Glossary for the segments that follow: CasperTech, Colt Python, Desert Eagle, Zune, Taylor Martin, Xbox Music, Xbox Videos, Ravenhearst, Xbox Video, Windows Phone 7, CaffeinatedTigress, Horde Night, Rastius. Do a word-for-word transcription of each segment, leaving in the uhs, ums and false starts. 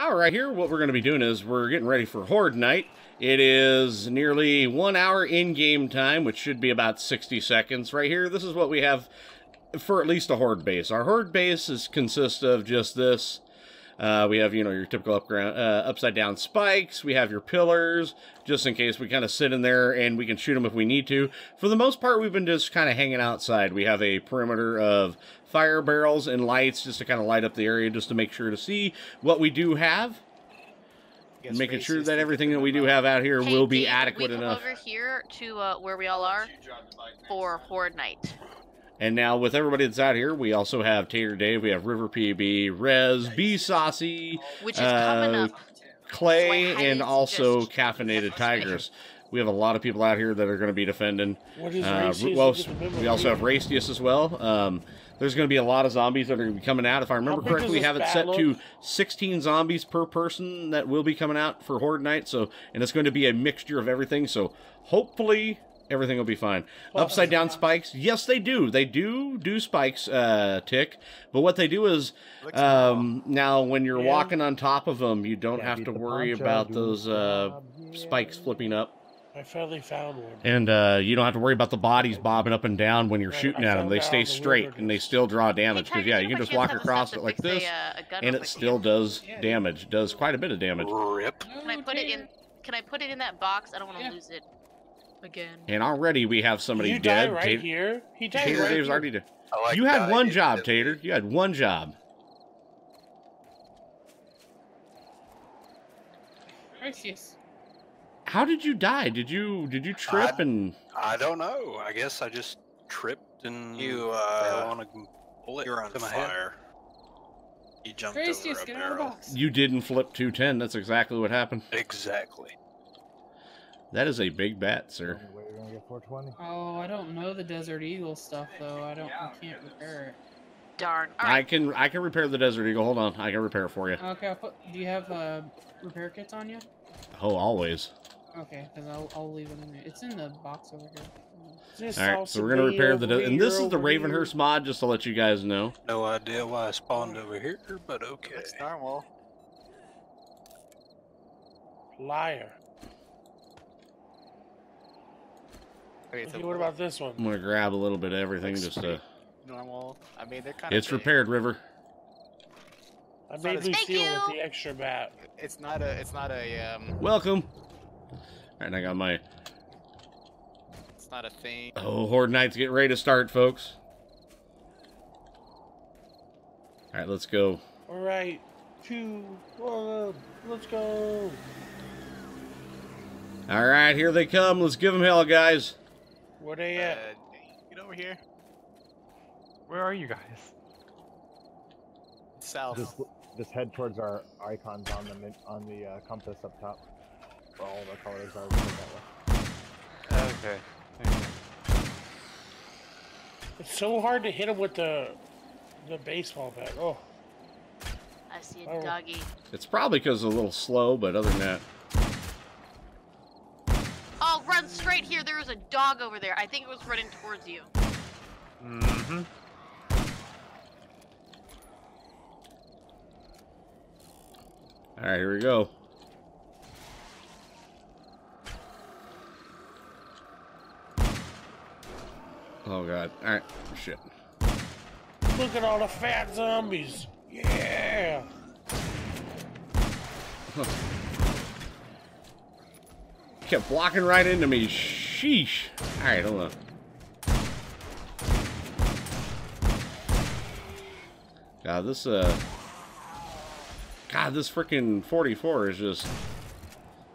All right, here, what we're going to be doing is we're getting ready for Horde Night. It is nearly one hour in-game time, which should be about sixty seconds right here. This is what we have for at least a Horde base. Our Horde base is consists of just this. Uh, we have, you know, your typical up ground, uh, upside-down spikes. We have your pillars, just in case we kind of sit in there and we can shoot them if we need to. For the most part, we've been just kind of hanging outside. We have a perimeter of fire barrels and lights just to kind of light up the area, just to make sure to see what we do have. And making sure that everything that we do have out here hey, will be Dave, adequate we come enough. over here to uh, where we all are for Horde Night. And now, with everybody that's out here, we also have Tater Dave, we have River P B, Rez, B Saucy, which is coming uh, up. Clay, so and also Caffeinated Tigers. We have a lot of people out here that are going to be defending. What is uh, well, we also have Rastius as well. Um, there's going to be a lot of zombies that are going to be coming out. If I remember correctly, we have it set to sixteen zombies per person that will be coming out for Horde Night. So, and it's going to be a mixture of everything. So, hopefully, everything will be fine. Well, upside down spikes. Yes, they do. They do do spikes, uh, Tick. But what they do is, um, now when you're yeah. walking on top of them, you don't yeah, have to worry about those uh, yeah. spikes flipping up. I finally found one. And uh, you don't have to worry about the bodies bobbing up and down when you're right, shooting I at them. They stay straight wilderness. and they still draw damage. Because, yeah, you can just walk across it like this, a, a and it still does yeah. damage. Does quite a bit of damage. Rip. Can I put it in, can I put it in that box? I don't want to yeah. lose it. Again. And already we have somebody you dead. Right Tater, here. He died Tater right Dave's here. already dead. Like you had one job, Tater. You had one job. Gracious. How did you die? Did you did you trip I, and? I don't know. I guess I just tripped and you uh, fell on a bullet. You're on fire. You jumped Gracious, over a barrel. You didn't flip two ten. That's exactly what happened. Exactly. That is a big bat, sir. Oh, I don't know the Desert Eagle stuff though. I don't. I can't repair it. Darn. All right. I can. I can repair the Desert Eagle. Hold on. I can repair it for you. Okay. I'll put, do you have uh, repair kits on you? Oh, always. Okay, because I'll I'll leave it in there. It's in the box over here. All right. So we're gonna repair the. And this is the Ravenhearst mod, just to let you guys know. No idea why I spawned over here, but okay. That's normal. Liar. Okay, so what about this one? I'm gonna grab a little bit of everything. That's just to normal. I mean, they're kind it's of. It's repaired, River. I it's made Lucille with the extra bat. It's not a. It's not a. Um... Welcome. All right, and I got my. It's not a thing. Oh, Horde Night's getting ready to start, folks. All right, let's go. All right, two, one, let's go. All right, here they come. Let's give them hell, guys. Where they at? Uh, get over here. Where are you guys? South. Just, just head towards our icons on the on the uh, compass up top. Where all the colors are right that way. Okay. okay. It's so hard to hit them with the the baseball bat. Oh. I see a oh. doggy. It's probably because it's a little slow, but other than that. Oh, run straight here. There was a dog over there. I think it was running towards you. Mm-hmm. All right, here we go. Oh, God. All right, shit. Look at all the fat zombies. Yeah. Huh. Kept blocking right into me. Sheesh. All right, hold on. God, this, uh... God, this freaking forty-four is just...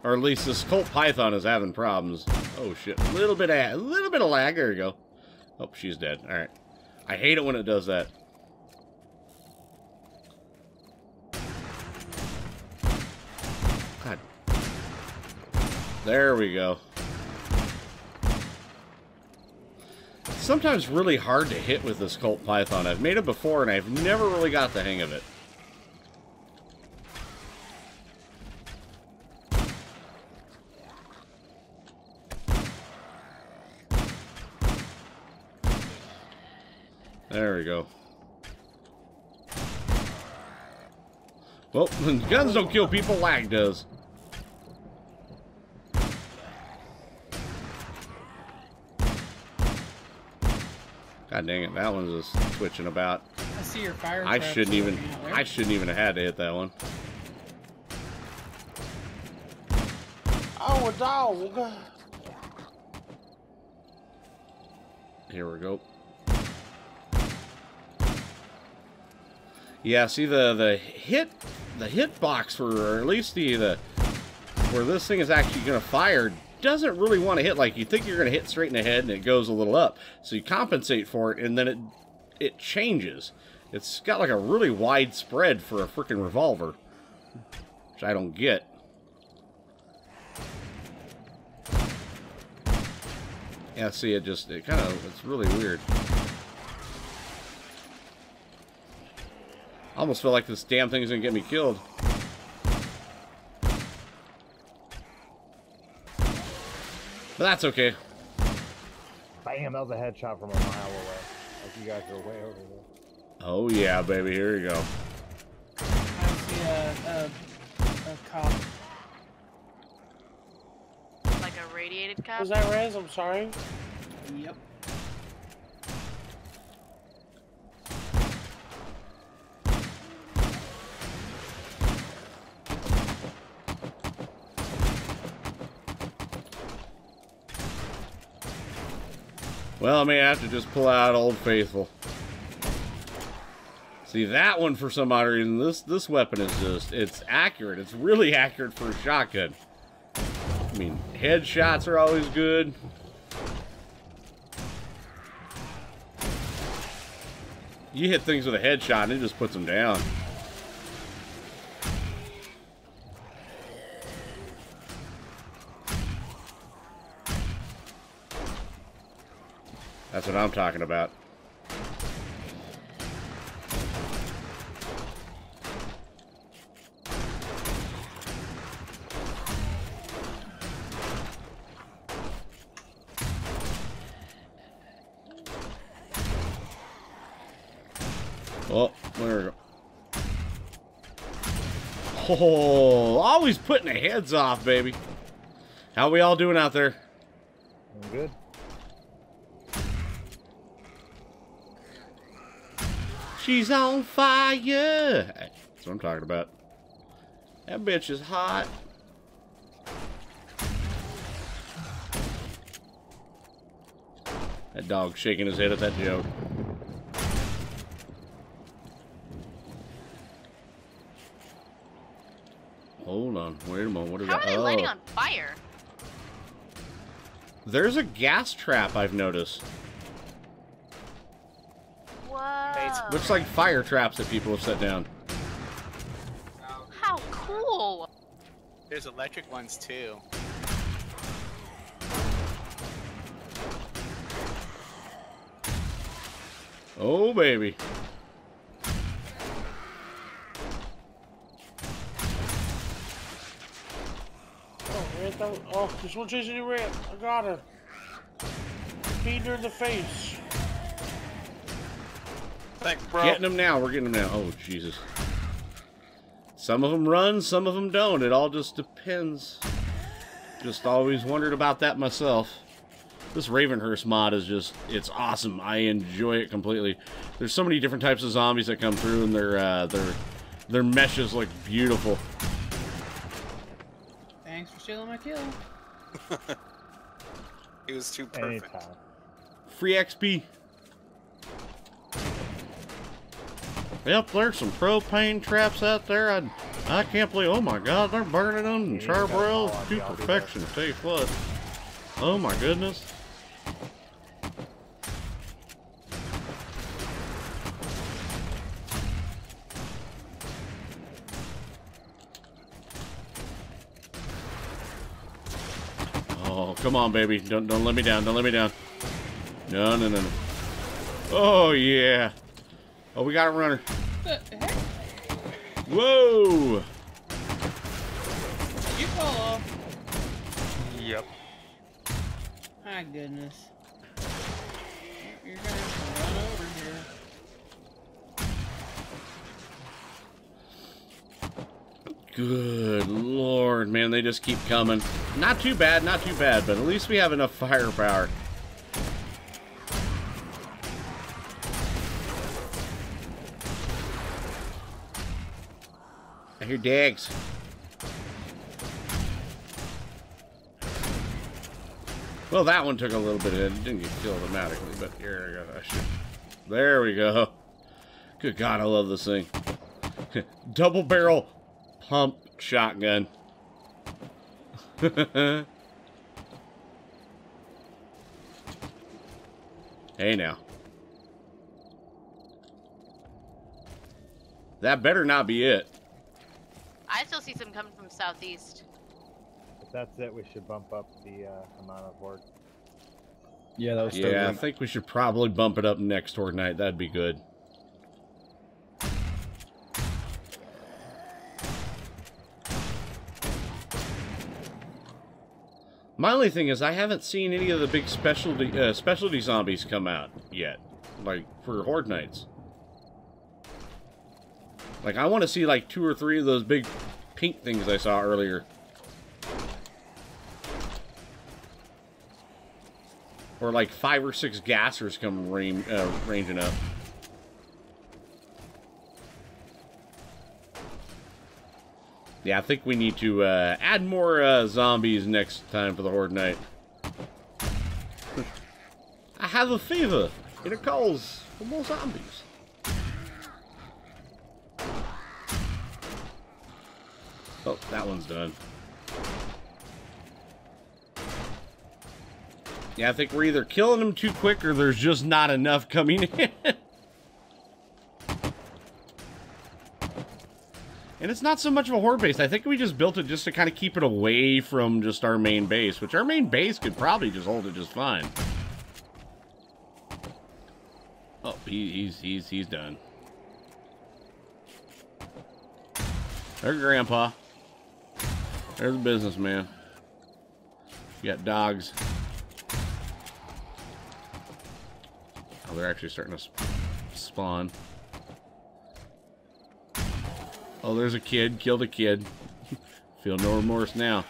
Or at least this Colt Python is having problems. Oh, shit. A little bit of, a little bit of lag. There you go. Oh, she's dead. All right. I hate it when it does that. God. There we go. It's sometimes really hard to hit with this Colt Python. I've made it before, and I've never really got the hang of it. There we go. Well, guns don't kill people, lag does. God dang it, that one's just switching about. I see your fire. I shouldn't even I shouldn't even have had to hit that one. Oh, a dog. Here we go. Yeah, see the the hit the hit box for, or at least the the where this thing is actually going to fire doesn't really want to hit like you think. You're going to hit straight in the head and it goes a little up, so you compensate for it, and then it it changes. It's got like a really wide spread for a freaking revolver, which I don't get. Yeah, see, it just it kind of it's really weird. I almost feel like this damn thing's gonna get me killed. But that's okay. Bam, that was a headshot from a mile away. Like you guys were way over there. Oh yeah, baby, here you go. I see a, a, a cop. Like a radiated cop? Was that Rez? I'm sorry. Yep. Well, I may have to just pull out Old Faithful. See, that one, for some odd reason, this this weapon is just, it's accurate. It's really accurate for a shotgun. I mean, headshots are always good. You hit things with a headshot and it just puts them down. That's what I'm talking about. Oh, there we go. Oh, always putting the heads off, baby. How we all doing out there? I'm good. She's on fire. That's what I'm talking about. That bitch is hot. That dog's shaking his head at that joke. Hold on. Wait a moment. What is that? How are they lighting on fire? There's a gas trap I've noticed. Whoa. Looks like fire traps that people have set down. How cool! There's electric ones too. Oh baby. Oh, Red, that was, oh, there's one chasing you, Red. I got her. Beating her in the face. Thanks, bro. Getting them now. We're getting them now. Oh, Jesus. Some of them run, some of them don't. It all just depends. Just always wondered about that myself. This Ravenhearst mod is just, it's awesome. I enjoy it completely. There's so many different types of zombies that come through, and their, uh, their, their meshes look beautiful. Thanks for stealing my kill. It was too perfect. Anytime. Free X P. Yep, there's some propane traps out there. I, I can't believe, oh my god, they're burning them and charbroiled to perfection, I'll tell you what. Oh my goodness. Oh, come on, baby. Don't, don't let me down. Don't let me down. No, no, no, no. Oh, yeah. Oh, we got a runner. What the heck? Whoa! You fall off. Yep. My goodness. You're gonna have to run over here. Good lord, man, they just keep coming. Not too bad, not too bad, but at least we have enough firepower. I hear dags. Well, that one took a little bit of it. Didn't get killed automatically, but here I go. There we go. Good God, I love this thing. Double barrel pump shotgun. Hey now. That better not be it. I still see some coming from southeast. If that's it, we should bump up the uh, amount of horde. Yeah, that was still yeah. Good. I think we should probably bump it up next horde night. That'd be good. My only thing is I haven't seen any of the big specialty uh, specialty zombies come out yet, like for horde nights. Like, I want to see, like, two or three of those big pink things I saw earlier. Or, like, five or six gassers come rain, uh, ranging up. Yeah, I think we need to uh, add more uh, zombies next time for the Horde Night. I have a fever. It calls for more zombies. Oh, that one's done. Yeah, I think we're either killing them too quick or there's just not enough coming in. And it's not so much of a horde base. I think we just built it just to kind of keep it away from just our main base, which our main base could probably just hold it just fine. Oh, he, he's, he's, he's done. There's Grandpa. There's a businessman. You got dogs. Oh, they're actually starting to sp spawn. Oh, there's a kid. Killed a kid. Feel no remorse now.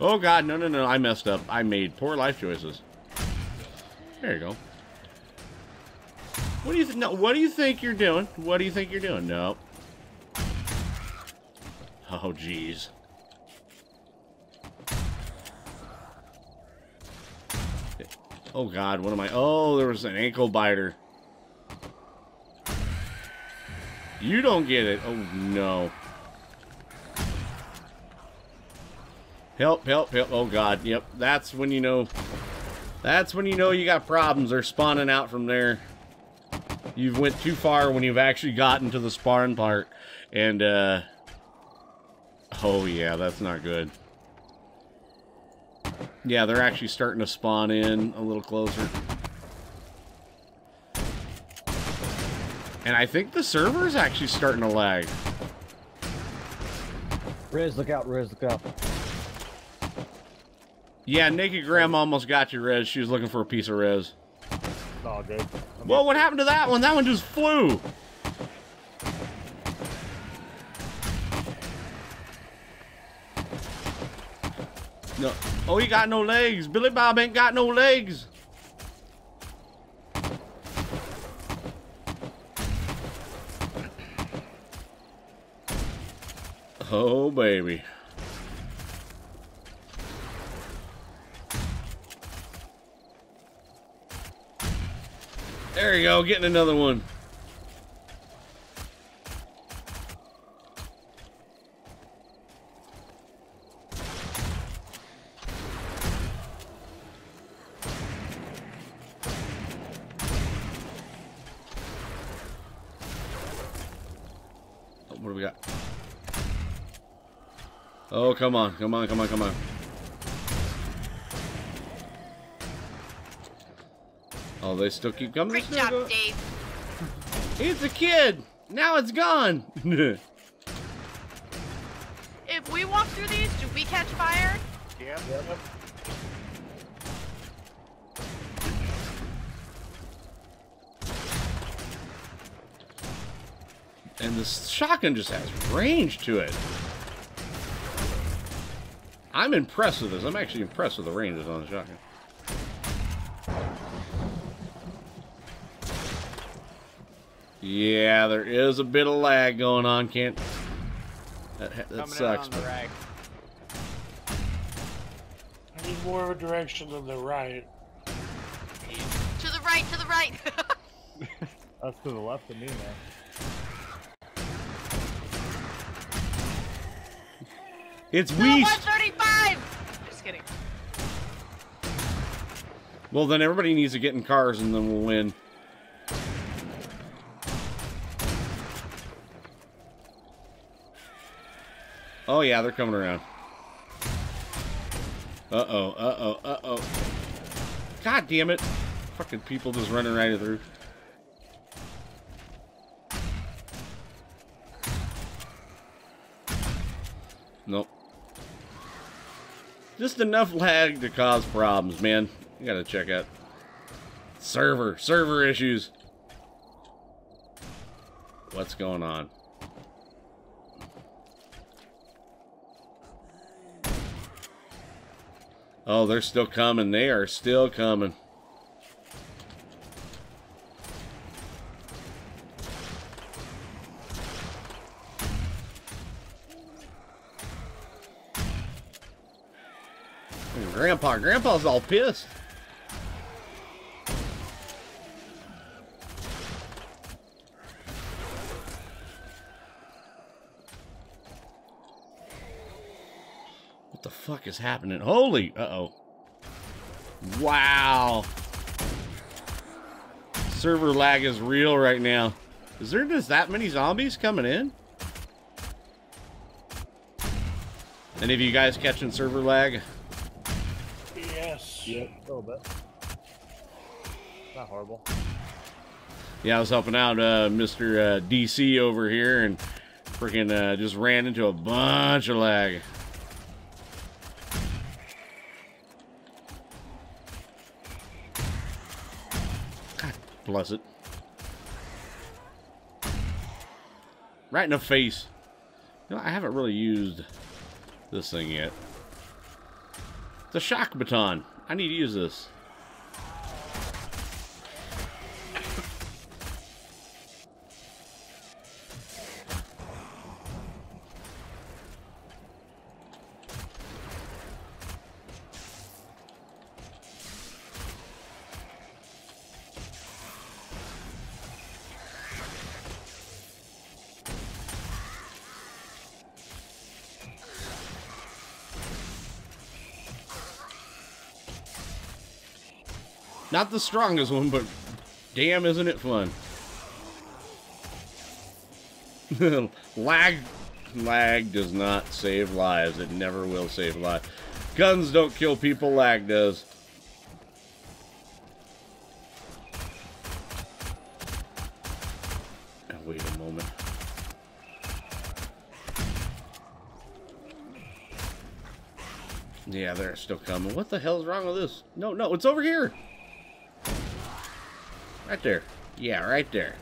Oh, God. No, no, no. I messed up. I made poor life choices. There you go. What do you, th no, what do you think you're doing? What do you think you're doing? No. Oh, jeez. Oh, God, what am I? Oh, there was an ankle biter. You don't get it. Oh, no. Help, help, help. Oh, God, yep. That's when you know. That's when you know you got problems. They're spawning out from there. You've went too far when you've actually gotten to the spawn part. And, uh... oh, yeah, that's not good. Yeah, they're actually starting to spawn in a little closer. And I think the server is actually starting to lag. Riz, look out, Riz, look out. Yeah, Naked Grandma almost got you, Riz. She was looking for a piece of Riz. It's all good. Well, what happened to that one? That one just flew. No. Oh, he got no legs. Billy Bob ain't got no legs. Oh, baby. There you go, getting another one. Oh, come on, come on, come on, come on. Oh, they still keep coming? Great job, go. Dave. It's a kid. Now it's gone. If we walk through these, do we catch fire? Yeah. Yep. And this shotgun just has range to it. I'm impressed with this. I'm actually impressed with the range that's on the shotgun. Yeah, there is a bit of lag going on, Kent. That, that sucks. But... Right. I need more of a direction than the right. To the right, to the right! That's to the left of me, man. It's no, Weast! one thirty-five! Just kidding. Well, then everybody needs to get in cars and then we'll win. Oh, yeah, they're coming around. Uh-oh, uh-oh, uh-oh. God damn it. Fucking people just running right through. Nope. Just enough lag to cause problems, man. You gotta check out. Server, server issues. What's going on? Oh, they're still coming. They are still coming. And Grandpa, Grandpa's all pissed. What the fuck is happening? Holy, uh-oh. Wow. Server lag is real right now. Is there just that many zombies coming in? Any of you guys catching server lag? Yes. Yep, a little bit. Not horrible. Yeah, I was helping out uh, Mister Uh, D C over here and freaking uh, just ran into a bunch of lag. Bless it. Right in the face. You know, I haven't really used this thing yet. The shock baton. I need to use this. Not the strongest one, but damn, isn't it fun? lag, lag does not save lives. It never will save lives. Guns don't kill people. Lag does. Now, wait a moment. Yeah, they're still coming. What the hell's wrong with this? No, no, it's over here. Right there. Yeah, right there.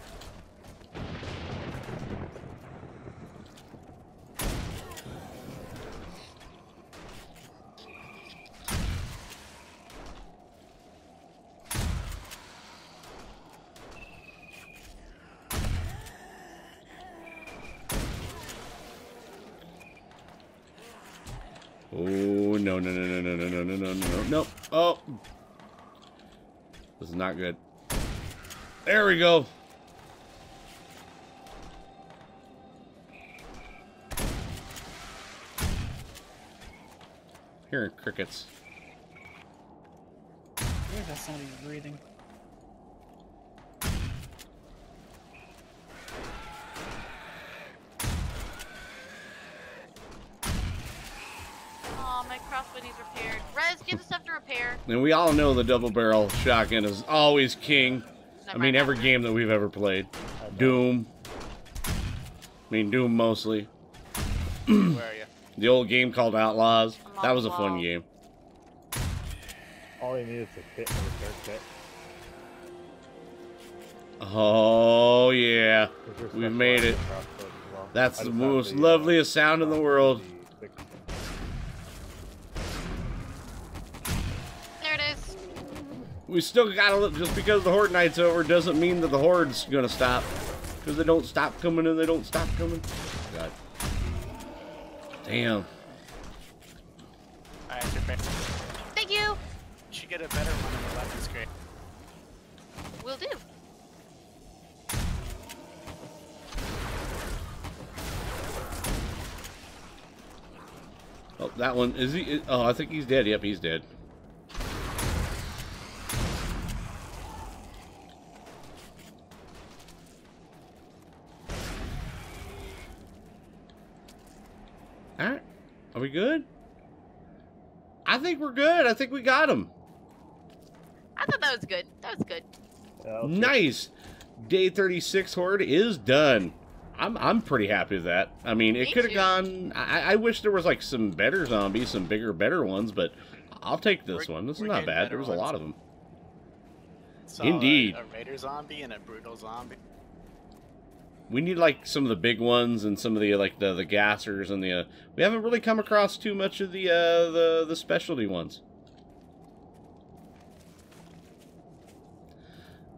Oh, no, no, no, no, no, no, no, no, no, no, no. Oh. This is not good. There we go. Hearing crickets. Where's that sound of you breathing? Oh, my crossbow needs repaired. Rez, give us stuff to repair. And we all know the double barrel shotgun is always king. I mean, every game that we've ever played. Doom. I mean, Doom mostly. Where are you? The old game called Outlaws. That was a fun game. All you need is a pit and a repair kit. Oh, yeah. We made it. That's the most the, loveliest uh, sound in the world. There it is. We still gotta look. Just because the horde night's over doesn't mean that the horde's gonna stop. Because they don't stop coming and they don't stop coming. God. Damn. Alright, thank you. Should get a better one on the left is great. Will do. Oh, that one, is he, oh, I think he's dead. Yep, he's dead. All right, are we good? I think we're good. I think we got him. I thought that was good. That was good. Okay. Nice. Day thirty-six horde is done. I'm, I'm pretty happy with that. I mean, it could have gone... I, I wish there was, like, some better zombies, some bigger, better ones, but I'll take this we're, one. This is not bad. There was ones. a lot of them. So Indeed. A, a raider zombie and a brutal zombie. We need, like, some of the big ones and some of the, like, the, the gassers and the... Uh, we haven't really come across too much of the, uh, the, the specialty ones.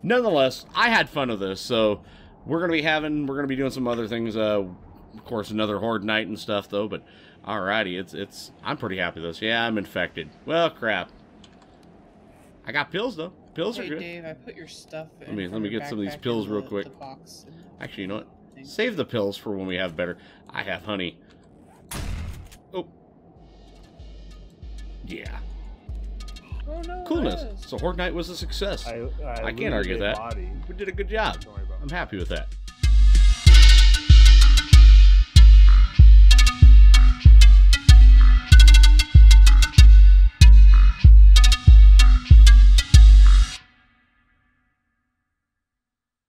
Nonetheless, I had fun with this, so... We're gonna be having, we're gonna be doing some other things. Uh, of course, another horde night and stuff, though. But alrighty, it's it's. I'm pretty happy with this. Yeah, I'm infected. Well, crap. I got pills though. Pills hey, are good. Dave, I put your stuff. In let me let me get some of these pills real the, quick. The box Actually, you know what? Things. Save the pills for when we have better. I have honey. Oh. Yeah. Oh, no, Coolness. So horde night was a success. I, I, I can't argue that. Body. We did a good job. I'm happy with that.